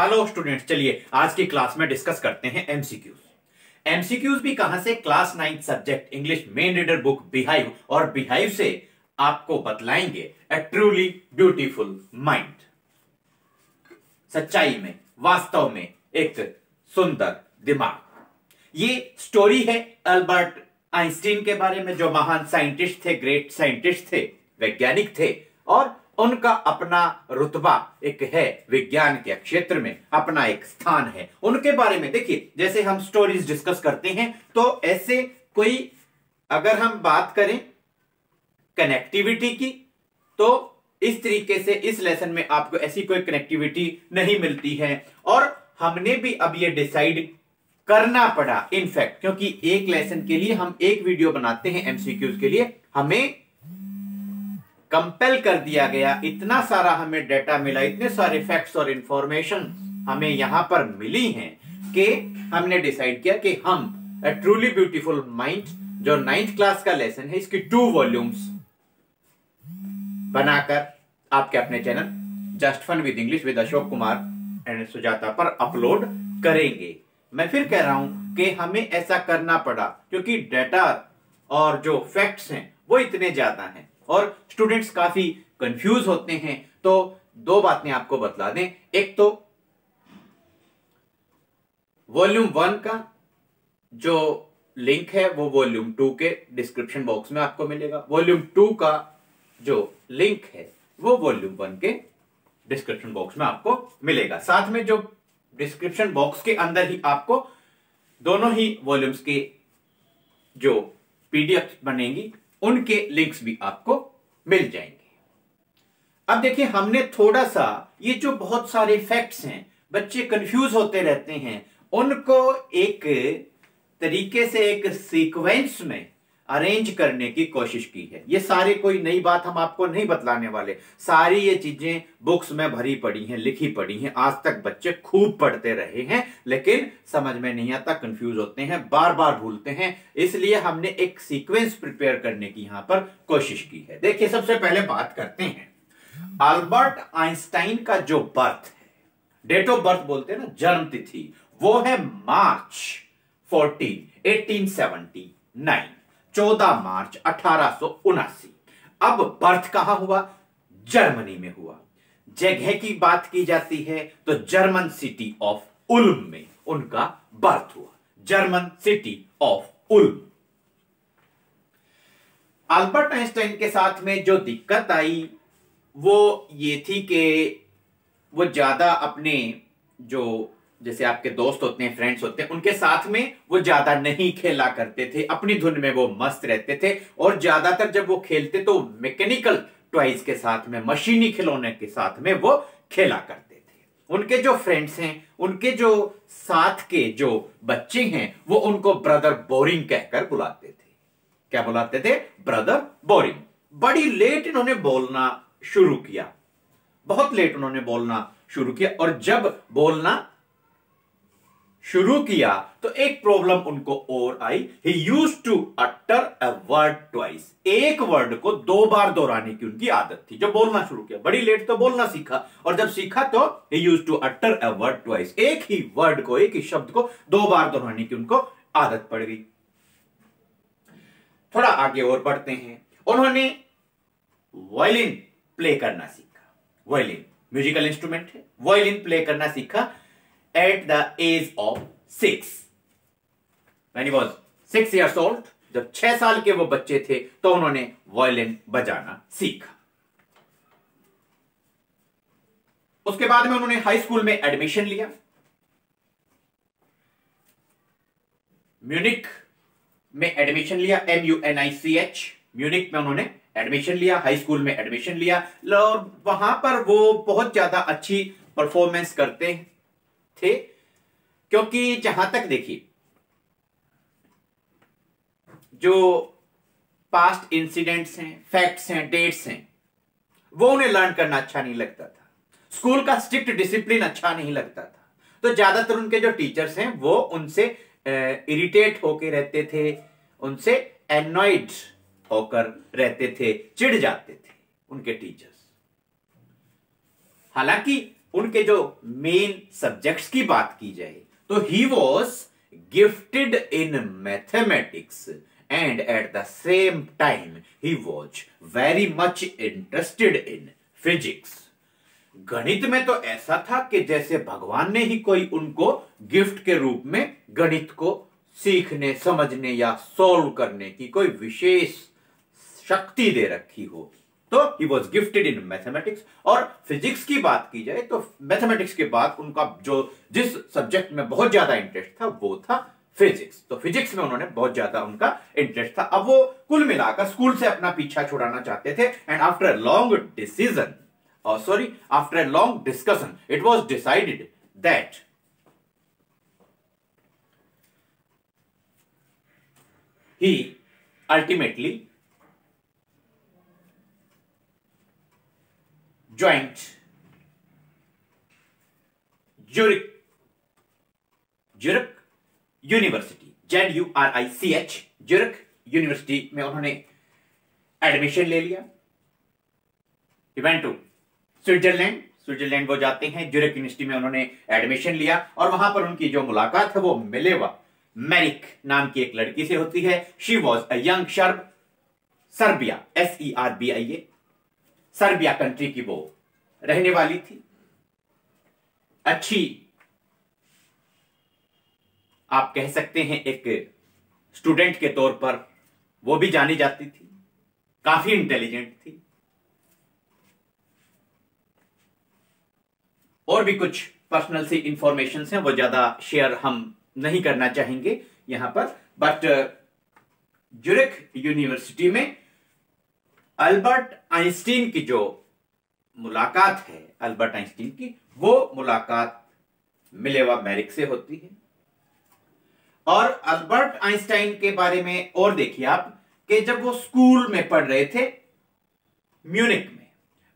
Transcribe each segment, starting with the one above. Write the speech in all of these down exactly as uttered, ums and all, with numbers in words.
Hello students, चलिए आज की क्लास में डिस्कस करते हैं एमसीक्यूज। एमसीक्यूज भी कहां से? Class ninth subject English main reader book Beehive, और बिहाइव से आपको बतलाएंगे अ ट्रूली ब्यूटीफुल माइंड। सच्चाई में, वास्तव में एक सुंदर दिमाग। ये स्टोरी है अल्बर्ट आइंस्टीन के बारे में, जो महान साइंटिस्ट थे, ग्रेट साइंटिस्ट थे, वैज्ञानिक थे, और उनका अपना रुतबा एक है विज्ञान के क्षेत्र में, अपना एक स्थान है। उनके बारे में देखिए, जैसे हम स्टोरीज डिस्कस करते हैं तो ऐसे कोई अगर हम बात करें कनेक्टिविटी की, तो इस तरीके से इस लेसन में आपको ऐसी कोई कनेक्टिविटी नहीं मिलती है। और हमने भी अब ये डिसाइड करना पड़ा इनफैक्ट, क्योंकि एक लेसन के लिए हम एक वीडियो बनाते हैं एमसीक्यूज के लिए, हमें कंपेल कर दिया गया, इतना सारा हमें डेटा मिला, इतने सारे फैक्ट्स और इंफॉर्मेशन हमें यहां पर मिली हैं कि हमने डिसाइड किया कि हम अ ट्रूली ब्यूटीफुल माइंड, जो नाइन्थ क्लास का लेसन है, इसकी टू वॉल्यूम्स बनाकर आपके अपने channel just fun with English with Ashok Kumar and Sujata पर अपलोड करेंगे। मैं फिर कह रहा हूं कि हमें ऐसा करना पड़ा क्योंकि डेटा और जो फैक्ट्स हैं वो इतने ज्यादा हैं और स्टूडेंट्स काफी कंफ्यूज होते हैं। तो दो बातें आपको बतला दें, एक तो वॉल्यूम वन का जो लिंक है वो वॉल्यूम टू के डिस्क्रिप्शन बॉक्स में आपको मिलेगा, वॉल्यूम टू का जो लिंक है वो वॉल्यूम वन के डिस्क्रिप्शन बॉक्स में आपको मिलेगा। साथ में जो डिस्क्रिप्शन बॉक्स के अंदर ही आपको दोनों ही वॉल्यूम्स के जो पीडीएफ बनेंगी उनके लिंक्स भी आपको मिल जाएंगे। अब देखिए, हमने थोड़ा सा ये जो बहुत सारे फैक्ट्स हैं, बच्चे कंफ्यूज होते रहते हैं, उनको एक तरीके से एक सीक्वेंस में अरेंज करने की कोशिश की है। ये सारे कोई नई बात हम आपको नहीं बतलाने वाले, सारी ये चीजें बुक्स में भरी पड़ी हैं, लिखी पड़ी हैं, आज तक बच्चे खूब पढ़ते रहे हैं, लेकिन समझ में नहीं आता, कंफ्यूज होते हैं, बार बार भूलते हैं, इसलिए हमने एक सीक्वेंस प्रिपेयर करने की यहां पर कोशिश की है। देखिए, सबसे पहले बात करते हैं अल्बर्ट आइंस्टाइन का जो बर्थ है, डेट ऑफ बर्थ बोलते हैं ना, जन्म तिथि, वो है March fourteen eighteen seventy nine चौदह मार्च अठारह सौ उनासी। अब बर्थ कहां हुआ? जर्मनी में हुआ। जगह की बात की जाती है तो जर्मन सिटी ऑफ उल्म में उनका बर्थ हुआ, German city of Ulm. Albert Einstein के साथ में जो दिक्कत आई वो ये थी कि वो ज्यादा अपने जो जैसे आपके दोस्त होते हैं, फ्रेंड्स होते हैं, उनके साथ में वो ज्यादा नहीं खेला करते थे, अपनी धुन में वो मस्त रहते थे, और ज्यादातर जब वो खेलते तो मैकेनिकल टॉयज के साथ में, मशीनी खिलौने के साथ में वो खेला करते थे। उनके जो फ्रेंड्स हैं, उनके जो साथ के जो बच्चे हैं, वो उनको ब्रदर बोरिंग कहकर बुलाते थे। क्या बुलाते थे? Brother boring. बड़ी लेट इन्होंने बोलना शुरू किया, बहुत लेट उन्होंने बोलना शुरू किया, और जब बोलना शुरू किया तो एक प्रॉब्लम उनको और आई, he used to utter a word twice. एक वर्ड को दो बार दोहराने की उनकी आदत थी। जब बोलना शुरू किया, बड़ी लेट तो बोलना सीखा, और जब सीखा तो he used to utter a word twice, एक ही वर्ड को, एक ही शब्द को दो बार दोहराने की उनको आदत पड़ गई। थोड़ा आगे और बढ़ते हैं, उन्होंने वायलिन प्ले करना सीखा। वायलिन म्यूजिकल इंस्ट्रूमेंट है, वायलिन प्ले करना सीखा at the age of six. When he was six years old, जब छह साल के वो बच्चे थे तो उन्होंने वायलिन बजाना सीखा। उसके बाद में उन्होंने हाई स्कूल में एडमिशन लिया, म्यूनिक में एडमिशन लिया, M U N I C H, Munich में उन्होंने एडमिशन लिया, हाई स्कूल में एडमिशन लिया, और वहां पर वो बहुत ज्यादा अच्छी परफॉर्मेंस करते हैं थे, क्योंकि जहां तक देखिए जो पास्ट इंसिडेंट्स हैं, फैक्ट्स हैं, डेट्स हैं, वो उन्हें लर्न करना अच्छा नहीं लगता था, स्कूल का स्ट्रिक्ट डिसिप्लिन अच्छा नहीं लगता था, तो ज्यादातर उनके जो टीचर्स हैं वो उनसे इरिटेट होके रहते थे, उनसे एनॉयड होकर रहते थे, चिढ़ जाते थे उनके टीचर्स। हालांकि उनके जो मेन सब्जेक्ट्स की बात की जाए तो he was gifted in mathematics and at the same time he was very much interested in physics. गणित में तो ऐसा था कि जैसे भगवान ने ही कोई उनको गिफ्ट के रूप में गणित को सीखने समझने या सॉल्व करने की कोई विशेष शक्ति दे रखी हो. तो he was gifted in mathematics. और फिजिक्स की बात की जाए तो मैथमेटिक्स के बाद उनका जो जिस सब्जेक्ट में बहुत ज्यादा इंटरेस्ट था वो था फिजिक्स. तो फिजिक्स में उन्होंने बहुत ज्यादा उनका इंटरेस्ट था. अब वो कुल मिलाकर स्कूल से अपना पीछा छुड़ाना चाहते थे. And after long decision sorry after long discussion it was decided that he ultimately joined Zurich Zurich University Z U R I C H Zurich University में उन्होंने एडमिशन ले लिया. He went to Switzerland. Switzerland वो जाते हैं. Zurich University में उन्होंने admission लिया और वहां पर उनकी जो मुलाकात है वो मिलेवा मैरिक नाम की एक लड़की से होती है. She was a young Serb Serbia S E R B I A Serbia country की वो रहने वाली थी. अच्छी आप कह सकते हैं एक स्टूडेंट के तौर पर वो भी जानी जाती थी. काफी इंटेलिजेंट थी और भी कुछ पर्सनल सी इंफॉर्मेशन हैं वो ज्यादा शेयर हम नहीं करना चाहेंगे यहां पर. बट ज़्यूरिख यूनिवर्सिटी में अल्बर्ट आइंस्टीन की जो मुलाकात है अल्बर्ट आइंस्टीन की वो मुलाकात मिलेवा मैरिक से होती है. और अल्बर्ट आइंस्टाइन के बारे में और देखिए आप कि जब वो स्कूल में पढ़ रहे थे म्यूनिक में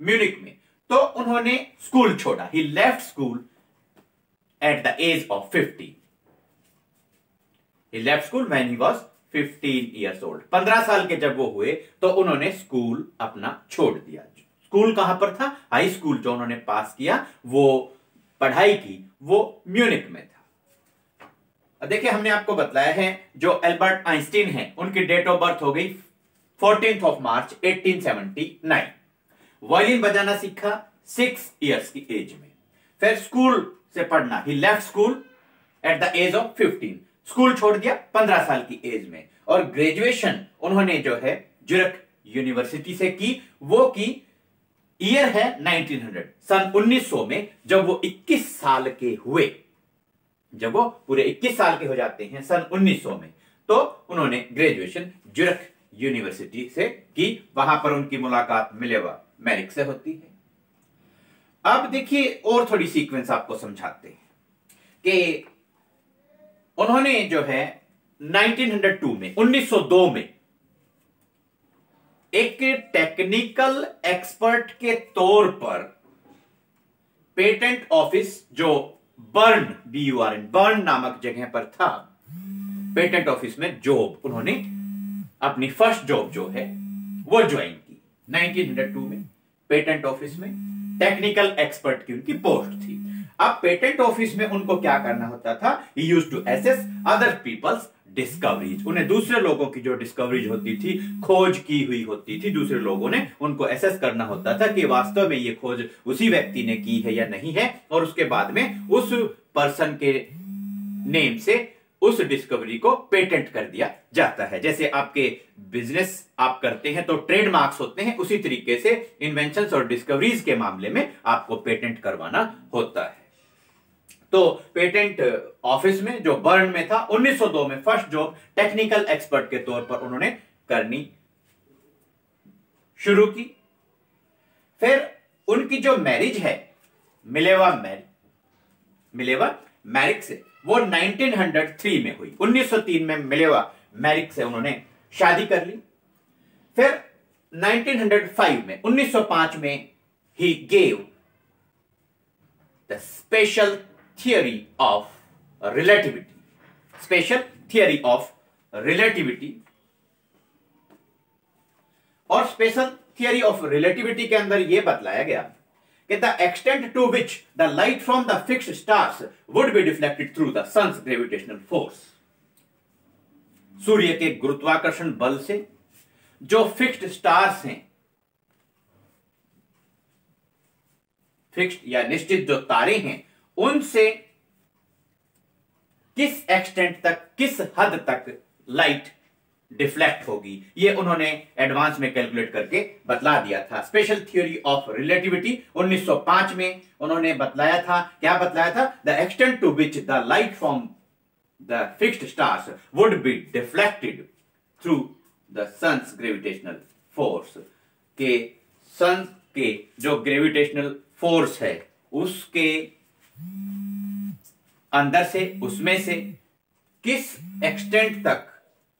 म्यूनिक में तो उन्होंने स्कूल छोड़ा. He left school at the age of fifteen. He left school when he was fifteen years old. पंद्रह साल के जब वो हुए तो उन्होंने स्कूल अपना छोड़ दिया. स्कूल कहां पर था? हाई स्कूल जो उन्होंने पास किया वो पढ़ाई की वो म्यूनिक में था. देखिए हमने आपको बताया है जो एल्बर्ट आइंस्टीन हैं उनकी डेट ऑफ बर्थ हो गई fourteenth of March eighteen seventy nine. Violin बजाना सीखा सिक्स इयर्स की एज में. फिर स्कूल से पढ़ना he left school at the age of fifteen. School छोड़ दिया पंद्रह साल की एज में. और ग्रेजुएशन उन्होंने जो है ज़्यूरिख यूनिवर्सिटी से की वो की ईयर है नाइनटीन हंड्रेड सन उन्नीस सौ में जब वो इक्कीस साल के हुए. जब वो पूरे इक्कीस साल के हो जाते हैं सन उन्नीस सौ में तो उन्होंने ग्रेजुएशन ज़्यूरिख यूनिवर्सिटी से की. वहां पर उनकी मुलाकात मिलेवा मैरिक से होती है. अब देखिए और थोड़ी सीक्वेंस आपको समझाते हैं कि उन्होंने जो है नाइनटीन हंड्रेड टू में उन्नीस सौ दो में एक टेक्निकल एक्सपर्ट के तौर पर पेटेंट ऑफिस जो Bern B U R N Bern नामक जगह पर था पेटेंट ऑफिस में जॉब उन्होंने अपनी फर्स्ट जॉब जो है वो ज्वाइन की. नाइनटीन हंड्रेड टू में पेटेंट ऑफिस में टेक्निकल एक्सपर्ट की उनकी पोस्ट थी. अब पेटेंट ऑफिस में उनको क्या करना होता था? He used to assess other people's discoveries. उन्हें दूसरे लोगों की जो डिस्कवरीज होती थी खोज की हुई होती थी दूसरे लोगों ने उनको एसेस करना होता था कि वास्तव में ये खोज उसी व्यक्ति ने की है या नहीं है. और उसके बाद में उस पर्सन के नेम से उस डिस्कवरी को पेटेंट कर दिया जाता है. जैसे आपके बिजनेस आप करते हैं तो ट्रेडमार्क्स होते हैं उसी तरीके से इन्वेंशंस और डिस्कवरीज के मामले में आपको पेटेंट करवाना होता है. तो पेटेंट ऑफिस में जो बर्न में था उन्नीस सौ दो में फर्स्ट जॉब टेक्निकल एक्सपर्ट के तौर पर उन्होंने करनी शुरू की. फिर उनकी जो मैरिज है मिलेवा मैरिक मिलेवा मैरिक से वो नाइनटीन हंड्रेड थ्री में हुई. उन्नीस सौ तीन में मिलेवा मैरिक से उन्होंने शादी कर ली. फिर नाइनटीन हंड्रेड फाइव में उन्नीस सौ पाँच में he gave the special theory of relativity special theory of relativity. और स्पेशल थियरी ऑफ रिलेटिविटी के अंदर यह बतलाया गया कि the extent to which the light from the fixed stars would be deflected through the sun's gravitational force. सूर्य के गुरुत्वाकर्षण बल से जो फिक्स्ड स्टार्स हैं, फिक्स्ड या निश्चित जो तारे हैं, उनसे किस एक्सटेंट तक, किस हद तक लाइट डिफ्लेक्ट होगी, ये उन्होंने एडवांस में कैलकुलेट करके बतला दिया था। स्पेशल थ्योरी ऑफ रिलेटिविटी उन्नीस सौ पाँच में उन्होंने बतलाया था, क्या बतलाया था, the extent to which the light from the fixed stars would be deflected through the sun's gravitational force, के सन के जो ग्रेविटेशनल फोर्स है उसके अंदर से, उसमें से किस एक्सटेंट तक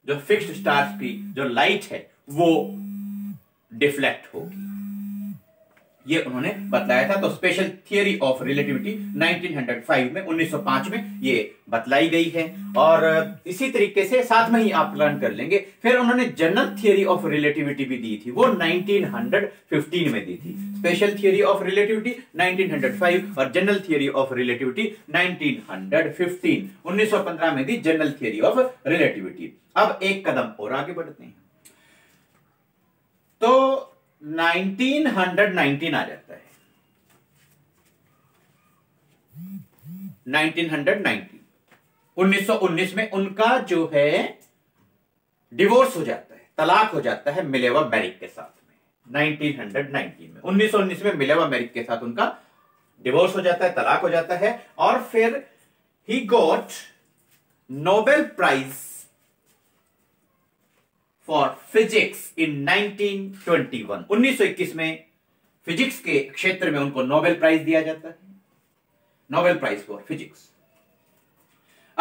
जो फिक्स्ड स्टार्स की जो लाइट है वो डिफ्लेक्ट होगी, ये उन्होंने बतलाया था। तो स्पेशल थियरी ऑफ रिलेटिविटी उन्नीस सौ पाँच में उन्नीस सौ पाँच में ये बतलाई गई है और इसी तरीके से साथ में ही आप लर्न कर लेंगे। फिर उन्होंने जनरल थियरी ऑफ रिलेटिविटी भी दी थी, वो उन्नीस सौ पंद्रह में दी थी। स्पेशल थियरी ऑफ रिलेटिविटी उन्नीस सौ पाँच और जनरल थियरी ऑफ रिलेटिविटी उन्नीस सौ पंद्रह उन्नीस सौ पंद्रह में दी जनरल थियरी ऑफ रिलेटिविटी। अब एक कदम और आगे बढ़ते हैं तो उन्नीस सौ उन्नीस आ जाता है, उन्नीस सौ उन्नीस उन्नीस सौ उन्नीस में उनका जो है डिवोर्स हो जाता है, तलाक हो जाता है मिलेवा मैरिक के साथ में। उन्नीस सौ उन्नीस में उन्नीस सौ उन्नीस में मिलेवा मैरिक के साथ उनका डिवोर्स हो जाता है, तलाक हो जाता है और फिर he got Nobel prize for physics in nineteen twenty one. उन्नीस सौ इक्कीस में फिजिक्स के क्षेत्र में उनको नोबेल प्राइज दिया जाता है, नोबेल प्राइज फॉर फिजिक्स।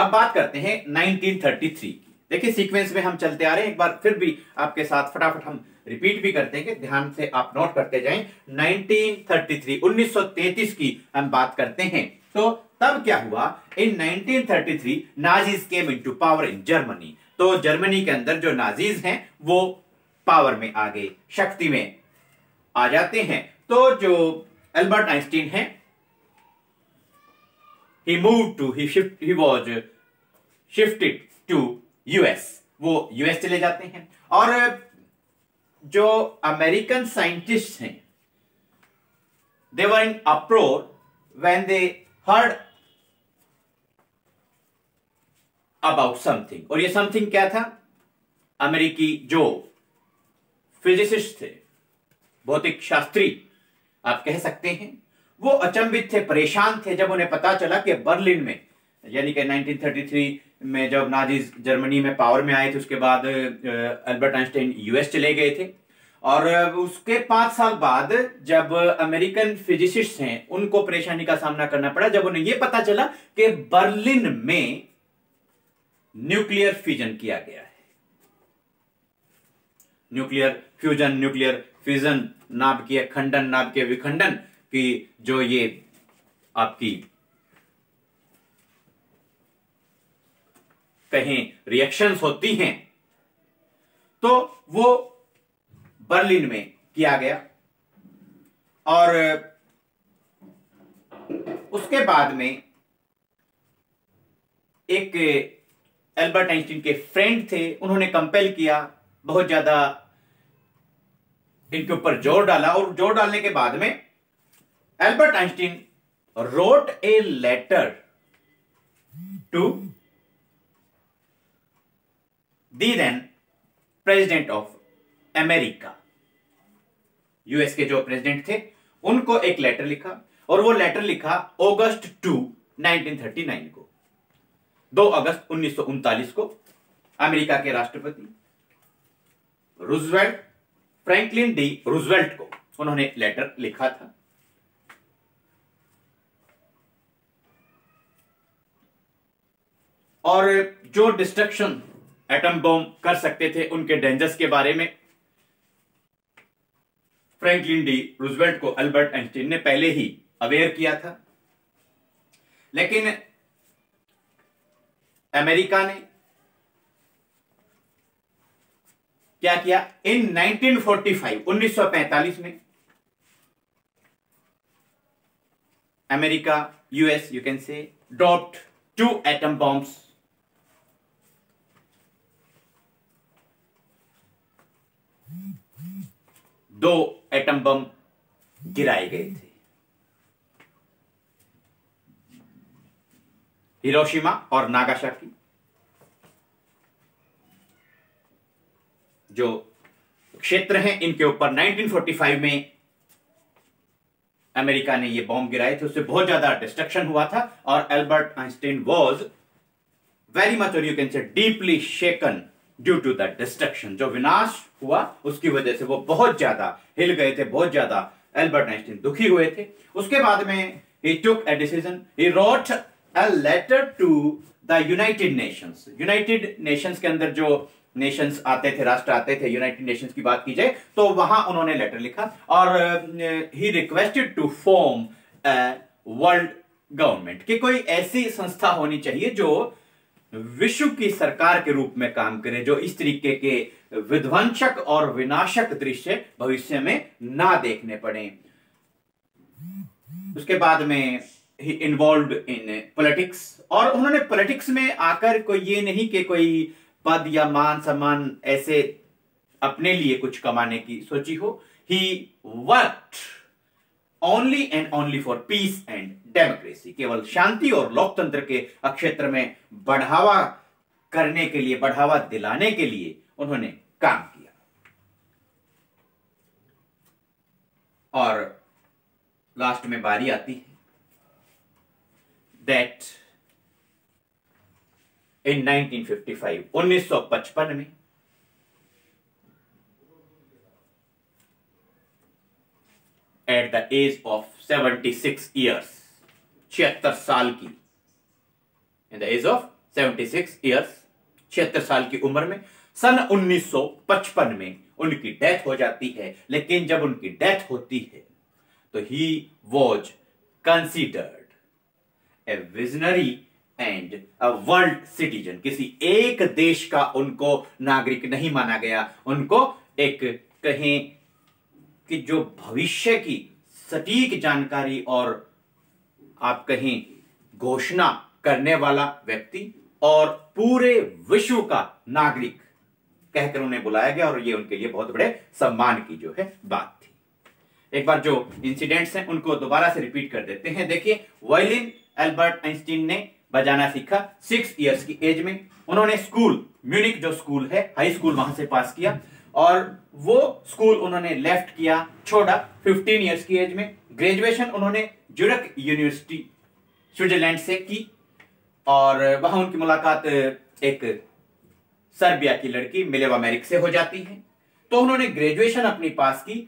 अब बात करते हैं उन्नीस सौ तैंतीस की। देखिए सीक्वेंस में हम चलते आ रहे हैं, एक बार फिर भी आपके साथ फटाफट हम रिपीट भी करते हैं कि ध्यान से आप नोट करते जाएं। उन्नीस सौ तैंतीस उन्नीस सौ तैंतीस की हम बात करते हैं तो तब क्या हुआ, in nineteen thirty three Nazis came into power in Germany. तो जर्मनी के अंदर जो नाजीज हैं वो पावर में आ गए, शक्ति में आ जाते हैं। तो जो एल्बर्ट आइंस्टीन हैं, He moved to, he shift, he was shifted to U S. वो U S चले जाते हैं और जो अमेरिकन साइंटिस्ट हैं, they were in uproar when they heard about something. और ये समथिंग क्या था, अमेरिकी जो फिजिसिस्ट थे, भौतिक शास्त्री आप कह सकते हैं, वो अचंभित थे, परेशान थे जब उन्हें पता चला कि बर्लिन में, यानी कि नाइनटीन थर्टी थ्री में जब नाजीज जर्मनी में पावर में आए थे, उसके बाद अल्बर्ट आइंस्टाइन यूएस चले गए थे और उसके पाँच साल बाद जब अमेरिकन फिजिसिस्ट हैं उनको परेशानी का सामना करना पड़ा जब उन्हें यह पता चला कि बर्लिन में न्यूक्लियर फ्यूजन किया गया है। न्यूक्लियर फ्यूजन, न्यूक्लियर फ्यूजन नाभिकीय खंडन, नाभिकीय विखंडन कि जो ये आपकी कहें रिएक्शंस होती हैं तो वो बर्लिन में किया गया और उसके बाद में एक एल्बर्ट आइंस्टीन के फ्रेंड थे, उन्होंने कंपेल किया, बहुत ज्यादा इनके ऊपर जोर डाला और जोर डालने के बाद में Albert Einstein wrote a letter to the then president of America. U S के जो प्रेसिडेंट थे उनको एक लेटर लिखा और वो लेटर लिखा अगस्त दो, उन्नीस सौ उनतालीस को, दो अगस्त उन्नीस सौ उनतालीस को अमेरिका के राष्ट्रपति रूजवेल्ट, फ्रैंकलिन डी रूजवेल्ट को उन्होंने लेटर लिखा था। और जो डिस्ट्रक्शन एटम बम कर सकते थे उनके डेंजर्स के बारे में फ्रैंकलिन डी रूजवेल्ट को अल्बर्ट आइंस्टीन ने पहले ही अवेयर किया था, लेकिन अमेरिका ने क्या किया, इन नाइनटीन फोर्टी फाइव उन्नीस सौ पैंतालीस में America, U S, you can say, dropped two atom bombs दो एटम बम गिराए गए थे, हिरोशिमा और नागासाकी, जो क्षेत्र हैं इनके ऊपर उन्नीस सौ पैंतालीस में अमेरिका ने ये बॉम्ब गिराए थे। उससे बहुत ज्यादा डिस्ट्रक्शन हुआ था और Albert Einstein was very much और you can say deeply shaken due to the destruction. जो विनाश हुआ उसकी वजह से वो बहुत ज्यादा हिल गए थे, बहुत ज्यादा एल्बर्ट आइंस्टीन दुखी हुए थे। उसके बाद में he took a decision, he wrote a letter to the United Nations। United Nations के अंदर जो नेशंस आते थे, राष्ट्र आते थे, यूनाइटेड नेशंस की बात की जाए तो वहां उन्होंने लेटर लिखा और he requested to form world government कि कोई ऐसी संस्था होनी चाहिए जो विश्व की सरकार के रूप में काम करे, जो इस तरीके के विध्वंसक और विनाशक दृश्य भविष्य में ना देखने पड़े। उसके बाद में ही इन्वॉल्व इन पॉलिटिक्स और उन्होंने पॉलिटिक्स में आकर कोई ये नहीं कि कोई पद या मान सम्मान ऐसे अपने लिए कुछ कमाने की सोची हो। He worked only and only for peace and democracy, केवल शांति और लोकतंत्र के क्षेत्र में बढ़ावा करने के लिए, बढ़ावा दिलाने के लिए उन्होंने काम किया। और लास्ट में बारी आती है that in nineteen fifty five, उन्नीस सौ पचपन में at the age of seventy six years, छिहत्तर साल की, in the age of seventy six years, छिहत्तर साल की उम्र में, सन उन्नीस सौ पचपन में उनकी डेथ हो जाती है। लेकिन जब उनकी डेथ होती है तो he was considered a visionary and a world citizen. किसी एक देश का उनको नागरिक नहीं माना गया, उनको एक कहें कि जो भविष्य की सटीक जानकारी और आप कहें घोषणा करने वाला व्यक्ति और पूरे विश्व का नागरिक कहकर उन्हें बुलाया गया और ये उनके लिए बहुत बड़े सम्मान की जो है बात थी। एक बार जो इंसिडेंट्स हैं उनको दोबारा से रिपीट कर देते हैं। देखिए, वायलिन एल्बर्ट आइंस्टीन ने बजाना सीखा सिक्स इयर्स की एज में। उन्होंने स्कूल, म्यूनिक जो स्कूल है, हाई स्कूल वहां से पास किया और वो स्कूल उन्होंने लेफ्ट किया, छोड़ा फिफ्टीन इयर्स की एज में। ग्रेजुएशन उन्होंने ज़ुरिख यूनिवर्सिटी स्विट्जरलैंड से की और वहां उनकी मुलाकात एक सर्बिया की लड़की मिलेवा मैरिक से हो जाती है। तो उन्होंने ग्रेजुएशन अपनी पास की,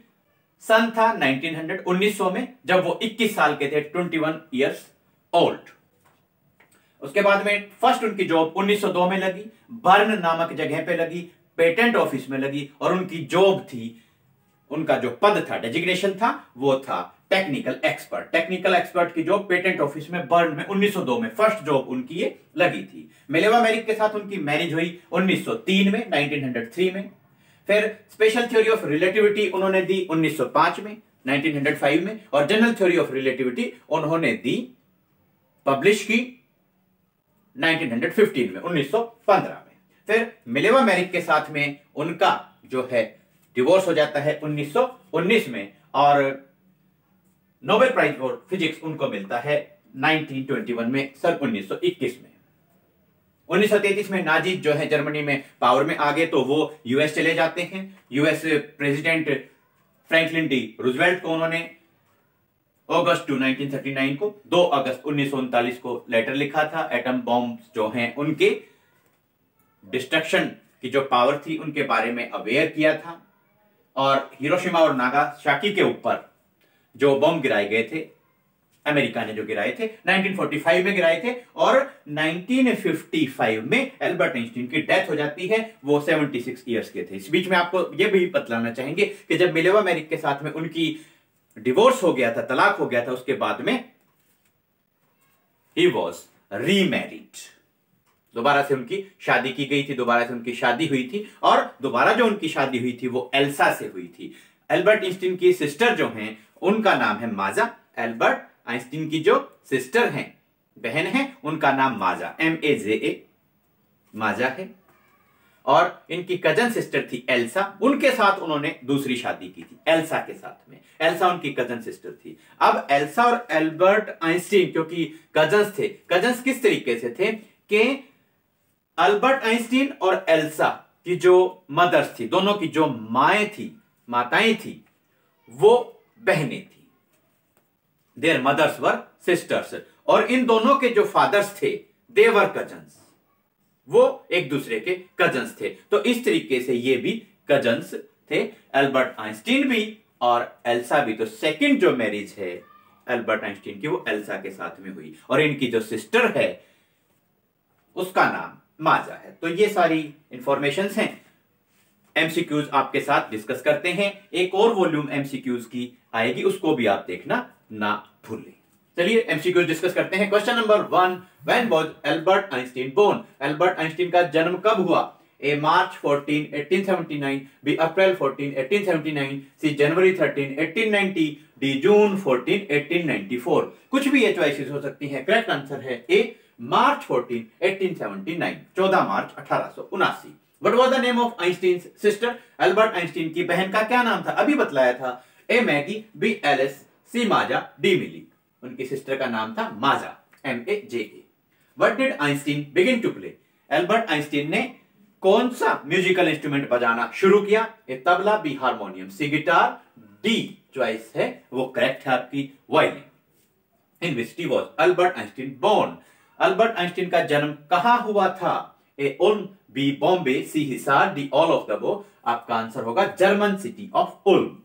सन था नाइनटीन हंड्रेड, उन्नीस सौ में, जब वो इक्कीस साल के थे, ट्वेंटी वन ईयर्स ओल्ड। उसके बाद में फर्स्ट उनकी जॉब उन्नीस सौ दो में लगी, बर्न नामक जगह पे लगी, पेटेंट ऑफिस में लगी और उनकी जॉब थी, उनका जो पद था, डेजिग्नेशन था, वो था टेक्निकल एक्सपर्ट। टेक्निकल एक्सपर्ट की जॉब पेटेंट ऑफिस में बर्न में उन्नीस सौ दो में फर्स्ट जॉब उनकी ये लगी थी। मिलेवा मैरिक के साथ उनकी मैरिज हुई उन्नीस सौ तीन में, नाइनटीन हंड्रेड थ्री में। फिर स्पेशल थ्योरी ऑफ रिलेटिविटी उन्होंने दी उन्नीस सौ पाँच में, नाइनटीन हंड्रेड फाइव में, और जनरल थ्योरी ऑफ रिलेटिविटी उन्होंने दी, पब्लिश की नाइनटीन फिफ्टीन में, उन्नीस सौ पंद्रह में। फिर मिलेवा मैरिक के साथ में उनका जो है डिवोर्स हो जाता है उन्नीस सौ उन्नीस में और नोबेल प्राइज फॉर फिजिक्स उनको मिलता है नाइनटीन ट्वेंटी वन में, सन उन्नीस सौ इक्कीस में। उन्नीस सौ तैंतीस में नाजी जो है जर्मनी में पावर में आ गए तो वो यूएस चले जाते हैं। US president Franklin D Roosevelt को उन्होंने August two nineteen thirty nine को, दो अगस्त उन्नीस सौ उनतालीस को लेटर लिखा था। एटम बॉम्ब्स जो हैं उनके डिस्ट्रक्शन की जो पावर थी उनके बारे में अवेयर किया था और हिरोशिमा और नागासाकी के ऊपर जो बॉम्ब गिराए गए थे, अमेरिका ने जो गिराए थे नाइनटीन फोर्टी फाइव में गिराए थे और नाइनटीन फिफ्टी फाइव में एल्बर्ट आइंस्टीन की डेथ हो जाती है। वो सेवेंटी सिक्स इयर्स के थे। इस बीच में आपको यह भी बतलाना चाहेंगे कि जब मिलेवा मैरिक के साथ में उनकी डिवोर्स हो गया था, तलाक हो गया था, उसके बाद में ही वॉज रीमैरिड, दोबारा से उनकी शादी की गई थी, दोबारा से उनकी शादी हुई थी और दोबारा जो उनकी शादी हुई थी वो एल्सा से हुई थी। एल्बर्ट आइंस्टीन की सिस्टर जो हैं उनका नाम है माजा, एल्बर्ट आइंस्टीन की जो सिस्टर हैं, बहन हैं, उनका नाम माजा, एम ए जे ए, माजा है। और इनकी कजन सिस्टर थी एल्सा, उनके साथ उन्होंने दूसरी शादी की थी, एल्सा के साथ में। एल्सा उनकी कजन सिस्टर थी। अब एल्सा और एल्बर्ट आइंस्टीन क्योंकि कजन्स थे, कजन्स किस तरीके से थे कि अल्बर्ट आइंस्टीन और एल्सा की जो मदर्स थी, दोनों की जो माएं थी, माताएं थी, वो बहनें थी, देयर मदर्स वर सिस्टर्स। और इन दोनों के जो फादर्स थे दे वर कजन्स, वो एक दूसरे के कजन्स थे। तो इस तरीके से ये भी कजन्स थे, अल्बर्ट आइंस्टीन भी और एल्सा भी। तो सेकंड जो मैरिज है अल्बर्ट आइंस्टीन की वो एल्सा के साथ में हुई, और इनकी जो सिस्टर है उसका नाम माजा है। तो ये सारी इंफॉर्मेशंस हैं। एमसीक्यूज आपके साथ डिस्कस करते हैं, एक और वॉल्यूम एमसीक्यूज की आएगी, उसको भी आप देखना ना भूलें। चलिए एमसीक्यूज डिस्कस करते हैं। Question number one, when was Albert Einstein born? Albert Einstein का जन्म कब हुआ? ए मार्च चौदह अठारह सौ उन्यासी, बी अप्रैल चौदह अठारह सौ उन्यासी, सी जनवरी तेरह अठारह सौ नब्बे, डी जून चौदह अठारह सौ चौरानवे। कुछ भी ये चॉइसेस हो सकती हैं। करेक्ट आंसर है ए मार्च चौदह अठारह सौ उन्यासी, चौदह मार्च अठारह सौ उन्यासी। What was the name of Einstein sister? Albert Einstein की बहन का क्या नाम था? अभी बतलाया था। A Maggie, B Alice, C Maja, D Milly. उनकी सिस्टर का नाम था Maja, M A J A. What did Einstein begin to play? Albert Einstein ने कौन सा म्यूजिकल इंस्ट्रूमेंट बजाना शुरू किया? A tabla, B harmonium, C guitar, D choice है वो करेक्ट है आपकी violin. In which city was Albert Einstein born? Albert Einstein का जन्म कहां हुआ था? A Ulm, B Bombay, C Hisar, D all of the above. आपका आंसर होगा German city of Ulm,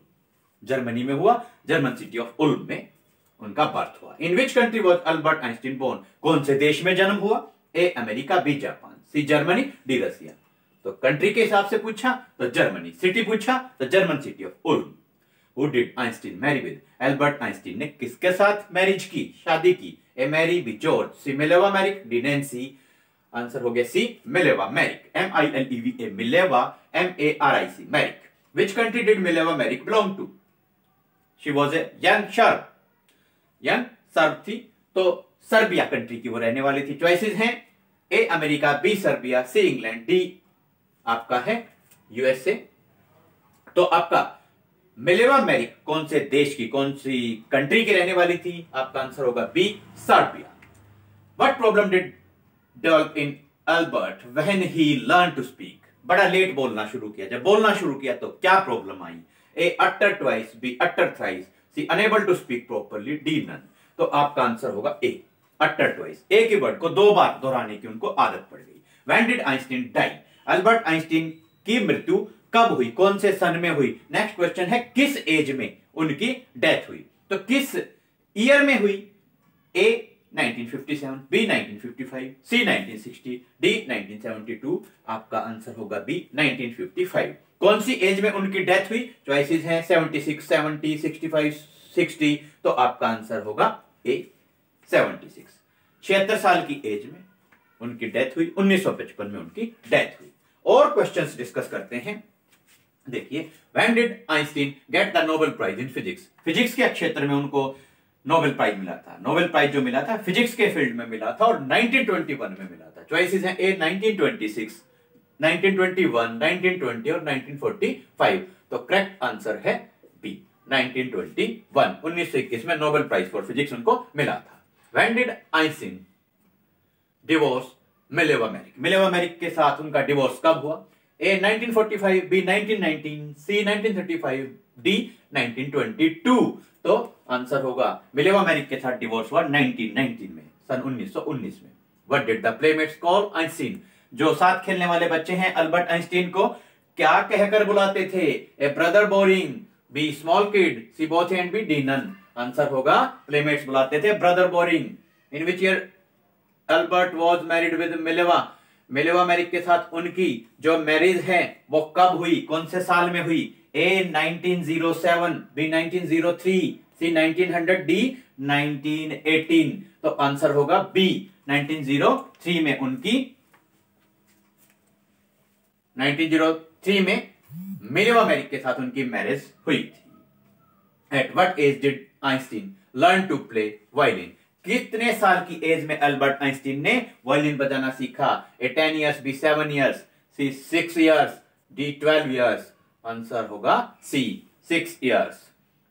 Germany में हुआ, जर्मन सिटी ऑफ उल्म में उनका बर्थ हुआ। In which country was Albert Einstein born? कौन से देश में जन्म हुआ? A America, B Japan, C Germany, D Russia. तो कंट्री के हिसाब से पूछा तो जर्मनी, सिटी पूछा तो German city of Ulm. Who did Einstein marry with? Albert Einstein ने किसके साथ मैरिज की, शादी की? A Mary, B George, C Mileva Maric, D Nancy. Answer हो गया C Mileva Maric, M I L E V A Mileva, M A R I C Maric. Which country did Mileva Maric belong to? She was a young Serb, young Serb थी, तो Serbia country की वो रहने वाली थी। Choices हैं A America, B Serbia, C England, D आपका है यूएसए। तो आपका मिलेवा मैरिक कौन से देश की, कौन सी कंट्री की रहने वाली थी? आपका आंसर होगा B Serbia. What problem did develop in Albert when he learn to speak? बड़ा लेट बोलना शुरू किया, जब बोलना शुरू किया तो क्या प्रॉब्लम आई? A utter twice, B utter thrice, C unable to speak properly, D none. तो आपका आंसर होगा ए अटर ट्वाइस, एक ही वर्ड को दो बार दोहराने की उनको आदत पड़ गई। When did Einstein die? Albert Einstein की मृत्यु कब हुई, कौन से सन में हुई? नेक्स्ट क्वेश्चन है किस एज में उनकी डेथ हुई, तो किस ईयर में हुई? A nineteen fifty seven, B nineteen fifty five, C nineteen sixty, D nineteen seventy two. आपका आंसर होगा बी नाइनटीन फिफ्टी फाइव। कौन सी एज में उनकी डेथ हुई? चॉइसेस हैं seventy six, seventy, sixty five, sixty. तो आपका आंसर होगा ए सेवेंटी सिक्स। छिहत्तर साल की एज में उनकी डेथ हुई, उन्नीस सौ पचपन में उनकी डेथ हुई। और क्वेश्चंस डिस्कस करते हैं। देखिए, when did Einstein get the Nobel prize in physics? Physics के क्षेत्र में उनको नोबेल प्राइज मिला था। नोबेल प्राइज जो मिला था फिजिक्स के फील्ड में मिला था, और नाइनटीन ट्वेंटी वन में मिला था। चॉइसेस हैं A nineteen twenty six, nineteen twenty one, nineteen twenty और नाइनटीन फोर्टी फाइव। तो करेक्ट आंसर है बी नाइनटीन ट्वेंटी वन। उन्नीस सौ इक्कीस में नोबेल प्राइज फॉर फिजिक्स उनको मिला था। When did Einstein divorce Mileva Maric? Mileva Maric के साथ उनका डिवोर्स कब हुआ? A nineteen forty five, B nineteen nineteen, C nineteen thirty five, D nineteen twenty two. तो आंसर होगा मिलेवा मैरिक के साथ डिवोर्स हुआ नाइनटीन नाइनटीन में, सन उन्नीस सौ उन्नीस में। What did the playmates call Einstein? जो साथ खेलने वाले बच्चे हैं अल्बर्ट आइंस्टीन को क्या कहकर बुलाते थे? A brother boring, B small kid, C both and, B D none. Answer होगा प्लेमेट्स बुलाते थे brother boring. In which year Albert was married with Mileva? Mileva Maric के साथ उनकी जो मैरिज है वो कब हुई, कौन से साल में हुई? A nineteen O seven, B nineteen O three, C nineteen hundred, D nineteen eighteen. तो आंसर होगा बी नाइनटीन ओ थ्री में उनकी नाइनटीन ओ थ्री में मिलेवा मैरिक के साथ उनकी मैरिज हुई थी। At what age did Einstein learn to play violin. कितने साल की एज में अल्बर्ट आइंस्टीन ने वायलिन बजाना सीखा? A ten years, B seven years, C six years, D twelve years. Answer होगा C six years.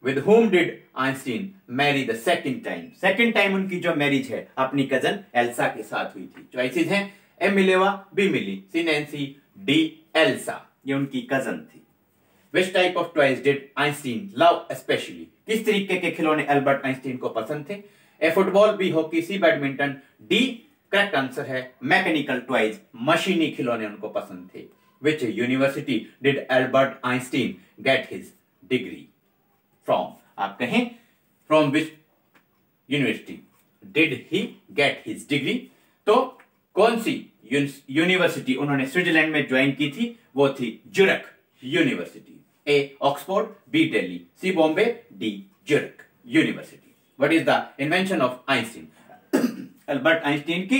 With whom did Einstein marry the second time? Second time उनकी जो मैरिज है अपनी cousin Elsa के साथ हुई थी। चॉइसेस हैं A Mileva, B Milly, C Nancy, D Elsa. ये उनकी कजन थी। Which type of toys did Einstein love especially? किस तरीके के खिलौने अल्बर्ट आइंस्टीन को पसंद थे? A football, B hockey, C badminton, D correct answer है मैकेनिकल टॉयज, मशीनी खिलौने उनको पसंद थे। Which university did Albert Einstein get his degree from? आप कहें from which university did he get his degree? तो कौन सी यूनिवर्सिटी उन्होंने स्विट्जरलैंड में ज्वाइन की थी? वो थी Zurich university. A. Oxford, B. Delhi, C. Bombay, D. Zurich University. What is the invention of Einstein? Albert Einstein की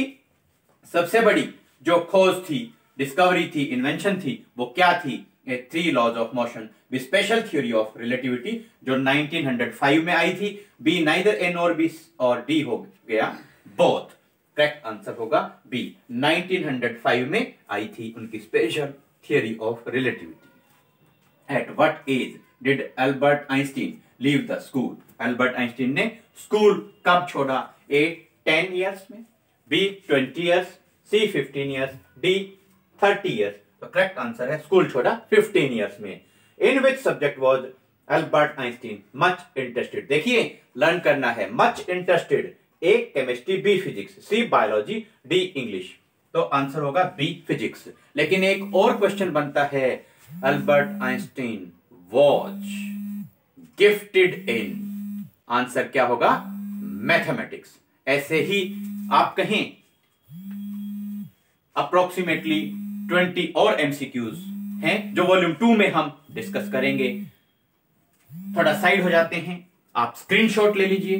सबसे बड़ी जो खोज थी, डिस्कवरी थी, इन्वेंशन थी, वो क्या थी? A three laws of motion, B special theory of relativity जो नाइनटीन ओ फाइव में आई थी, B neither A nor B और डी हो गया बोथ। करेक्ट आंसर होगा बी, नाइनटीन ओ फाइव में आई थी उनकी special theory of relativity. At what age did Albert Einstein leave the school? Albert Einstein ने स्कूल कब छोड़ा? A. टेन years में, B. Twenty years, C. Fifteen years, D. Thirty years। तो correct answer है स्कूल छोड़ा fifteen years में। In which subject was Albert Einstein much interested? देखिए learn करना है much interested। A. Chemistry, B. Physics, C. Biology, D. English. तो answer होगा B. Physics. लेकिन एक और क्वेश्चन बनता है, Albert Einstein was gifted in, answer क्या होगा? मैथमेटिक्स। ऐसे ही आप कहें अप्रोक्सीमेटली ट्वेंटी और एमसीक्यूज हैं जो वॉल्यूम टू में हम डिस्कस करेंगे। थोड़ा साइड हो जाते हैं, आप स्क्रीनशॉट ले लीजिए।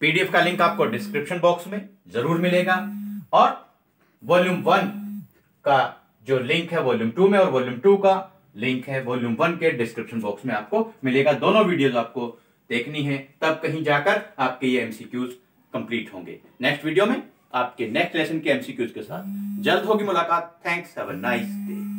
पीडीएफ का लिंक आपको डिस्क्रिप्शन बॉक्स में जरूर मिलेगा और वॉल्यूम वन का जो लिंक है वॉल्यूम टू में और वॉल्यूम टू का लिंक है वॉल्यूम वन के डिस्क्रिप्शन बॉक्स में आपको मिलेगा। दोनों वीडियोस आपको देखनी है, तब कहीं जाकर आपके ये एमसीक्यूज कंप्लीट होंगे। नेक्स्ट वीडियो में आपके नेक्स्ट लेसन के एमसीक्यूज के साथ जल्द होगी मुलाकात। Thanks, have a nice day.